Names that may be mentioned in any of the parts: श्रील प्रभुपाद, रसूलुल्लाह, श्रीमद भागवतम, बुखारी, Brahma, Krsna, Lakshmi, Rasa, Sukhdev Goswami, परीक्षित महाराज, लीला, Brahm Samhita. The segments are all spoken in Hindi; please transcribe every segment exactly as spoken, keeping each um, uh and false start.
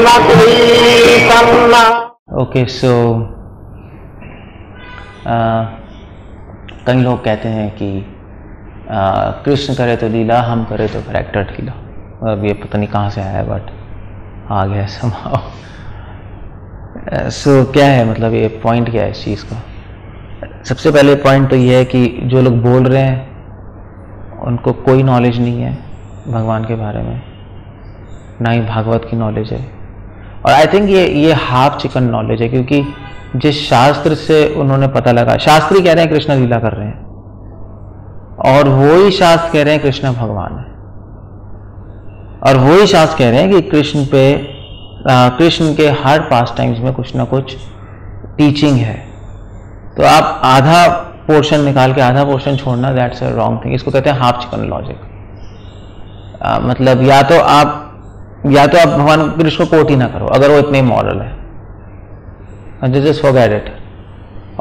Okay, so uh, कई लोग कहते हैं कि uh, कृष्ण करे तो लीला, हम करे तो करेक्टर ढीला। अब ये पता नहीं कहाँ से आया, बट आ गया somehow। सो क्या है मतलब, ये पॉइंट क्या है इस चीज़ का? सबसे पहले पॉइंट तो ये है कि जो लोग बोल रहे हैं उनको कोई नॉलेज नहीं है भगवान के बारे में, ना ही भागवत की नॉलेज है। और आई थिंक ये ये हाफ चिकन नॉलेज है, क्योंकि जिस शास्त्र से उन्होंने पता लगा, शास्त्री कह रहे हैं कृष्ण लीला कर रहे हैं और वो ही शास्त्र कह रहे हैं कृष्ण भगवान है, और वो ही शास्त्र कह रहे हैं कि कृष्ण पे कृष्ण के हर पास्ट टाइम्स में कुछ ना कुछ टीचिंग है। तो आप आधा पोर्शन निकाल के आधा पोर्शन छोड़ना, दैट्स अ रॉन्ग थिंग। इसको कहते हैं हाफ चिकन लॉजिक। आ, मतलब या तो आप या तो आप भगवान कृष्ण को कोट ही ना करो अगर वो इतने मॉरल है, जस्ट फॉरगेट इट।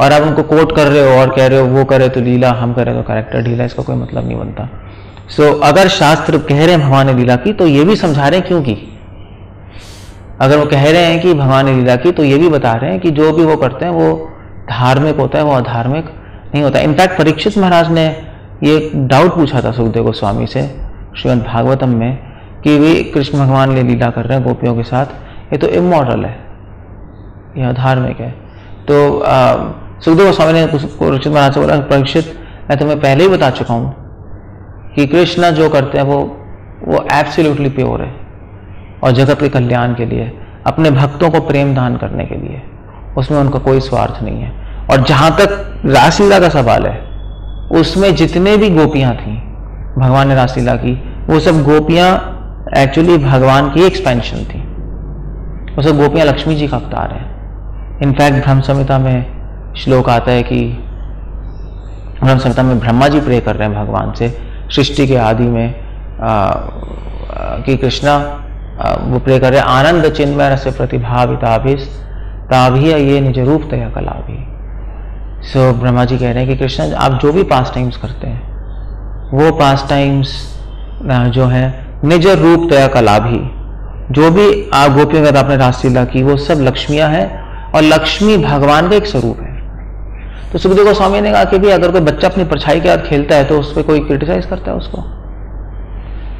और आप उनको कोट कर रहे हो और कह रहे हो वो करे तो लीला, हम करे तो कैरेक्टर ढीला, इसका कोई मतलब नहीं बनता। सो so, अगर शास्त्र कह रहे हैं भगवान ने लीला की तो ये भी समझा रहे हैं क्यों की, अगर वो कह रहे हैं कि भगवान ने लीला की तो ये भी बता रहे हैं कि जो भी वो करते हैं वो धार्मिक होता है, वो अधार्मिक नहीं होता। इनफैक्ट परीक्षित महाराज ने ये डाउट पूछा था सुखदेव गोस्वामी से श्रीमद भागवतम में कि वे कृष्ण भगवान ने लीला कर रहे हैं गोपियों के साथ, ये तो इमोरल है, यह अधार्मिक है। तो सुखदेव गोस्वामी ने परीक्षित महाराज से बोला, परीक्षित मैं तुम्हें पहले ही बता चुका हूँ कि कृष्ण जो करते हैं वो वो एब्सोल्युटली प्योर है और जगत के कल्याण के लिए, अपने भक्तों को प्रेम दान करने के लिए, उसमें उनका कोई स्वार्थ नहीं है। और जहाँ तक रासलीला का सवाल है, उसमें जितने भी गोपियाँ थीं भगवान ने रासलीला की, वो सब गोपियां एक्चुअली भगवान की एक्सपेंशन थी। वो सब गोपियां लक्ष्मी जी का अवतार है। इनफैक्ट ब्रह्म संहिता में श्लोक आता है कि ब्रह्म संहिता में ब्रह्मा जी प्रे कर रहे हैं भगवान से सृष्टि के आदि में आ, कि कृष्णा वो प्रे कर रहे हैं, आनंद चिन्मय रस प्रतिभाविताभिस ताभिया ये निज रूप तया कला भी। सो ब्रह्मा जी कह रहे हैं कि कृष्णा आप जो भी पास्ट टाइम्स करते हैं वो पास्ट टाइम्स जो है निज रूप तया कला भी, जो भी आप गोपियों के साथ आपने रासलीला की वो सब लक्ष्मियां हैं और लक्ष्मी भगवान का एक स्वरूप है। तो सुखदेव गोस्वामी ने कहा कि भी अगर कोई बच्चा अपनी परछाई के साथ खेलता है तो उस पर कोई क्रिटिसाइज करता है उसको?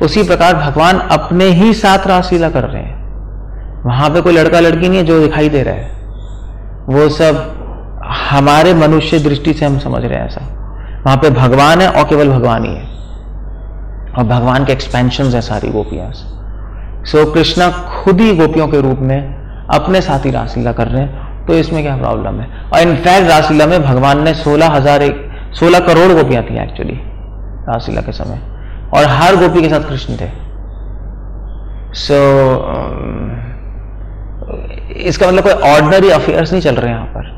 उसी प्रकार भगवान अपने ही साथ रासलीला कर रहे हैं, वहां पे कोई लड़का लड़की नहीं है जो दिखाई दे रहा है, वो सब हमारे मनुष्य दृष्टि से हम समझ रहे हैं ऐसा। वहां पे भगवान है और केवल भगवान ही है, और भगवान के एक्सपेंशंस हैं सारी गोपियां। सो कृष्णा खुद ही गोपियों के रूप में अपने साथ ही रासलीला कर रहे हैं, तो इसमें क्या प्रॉब्लम है? और इनफैक्ट रासलीला में भगवान ने सोलह हजार सोलह करोड़ गोपियां थी एक्चुअली रासलीला के समय, और हर गोपी के साथ कृष्ण थे। सो so, इसका मतलब कोई ऑर्डिनरी अफेयर्स नहीं चल रहे यहाँ पर।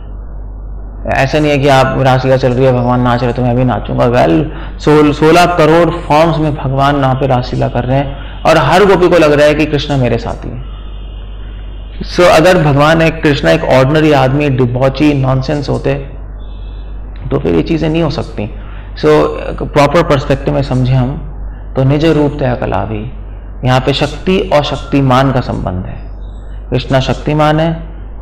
ऐसा नहीं है कि आप रासलीला चल रही है भगवान नाच रहे तो मैं भी नाचूंगा। वेल सोल सोलह करोड़ फॉर्म्स में भगवान यहाँ पे रासलीला कर रहे हैं और हर गोपी को लग रहा है कि कृष्णा मेरे साथी है। सो अगर भगवान एक कृष्णा एक ऑर्डिनरी आदमी डिबॉची नॉनसेंस होते तो फिर ये चीज़ें नहीं हो सकती। सो प्रॉपर पर्सपेक्टिव में समझे हम तो निज रूप तया कला भी, यहाँ पे शक्ति और शक्तिमान का संबंध है। कृष्णा शक्तिमान है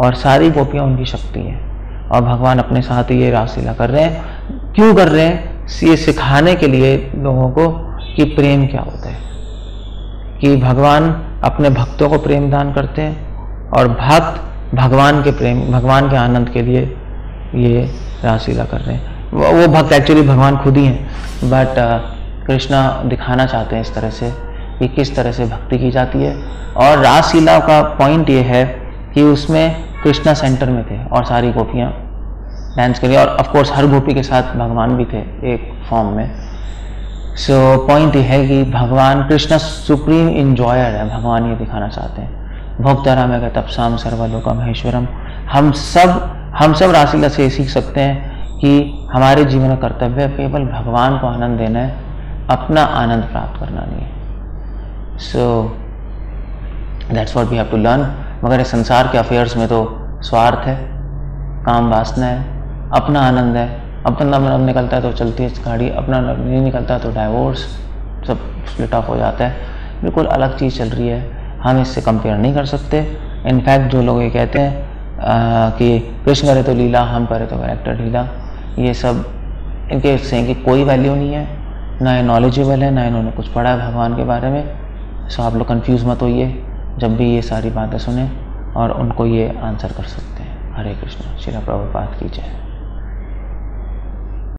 और सारी गोपियाँ उनकी शक्ति हैं, और भगवान अपने साथ ही ये रासलीला कर रहे हैं। क्यों कर रहे हैं? ये सिखाने के लिए लोगों को कि प्रेम क्या होता है, कि भगवान अपने भक्तों को प्रेम दान करते हैं और भक्त भगवान के प्रेम भगवान के आनंद के लिए ये रासलीला कर रहे हैं। वो भक्त एक्चुअली भगवान खुद ही हैं, बट कृष्णा दिखाना चाहते हैं इस तरह से कि किस तरह से भक्ति की जाती है। और रासलीला का पॉइंट ये है कि उसमें कृष्णा सेंटर में थे और सारी गोपियाँ डांस करी, और ऑफ कोर्स हर गोपी के साथ भगवान भी थे एक फॉर्म में। सो so, पॉइंट ये है कि भगवान कृष्णा सुप्रीम इंजॉयर है, भगवान ये दिखाना चाहते हैं। भोक्ताराम है तपसाम सर्वलोका महेश्वरम। हम सब हम सब रासलीला से ये सीख सकते हैं कि हमारे जीवन में कर्तव्य केवल भगवान को आनंद देना है, अपना आनंद प्राप्त करना नहीं है। So that's what we have to learn. मगर इस संसार के अफेयर्स में तो स्वार्थ है, काम वासना है, अपना आनंद है। अपना आनंद निकलता है तो चलती है गाड़ी, अपना नहीं निकलता तो डाइवोर्स, सब स्प्लिट ऑफ हो जाता है। बिल्कुल अलग चीज़ चल रही है, हम इससे कंपेयर नहीं कर सकते। इनफैक्ट जो लोग ये कहते हैं आ, कि कृष्ण करे तो लीला, हम करे तो करेक्टर लीला, ये सब इनके से कि कोई वैल्यू नहीं है, ना ये नॉलेजेबल है, ना इन्होंने कुछ पढ़ा है भगवान के बारे में। सो आप लोग कंफ्यूज मत होइए जब भी ये सारी बातें सुने और उनको ये आंसर कर सकते हैं। हरे कृष्ण। श्रील प्रभुपाद की जय।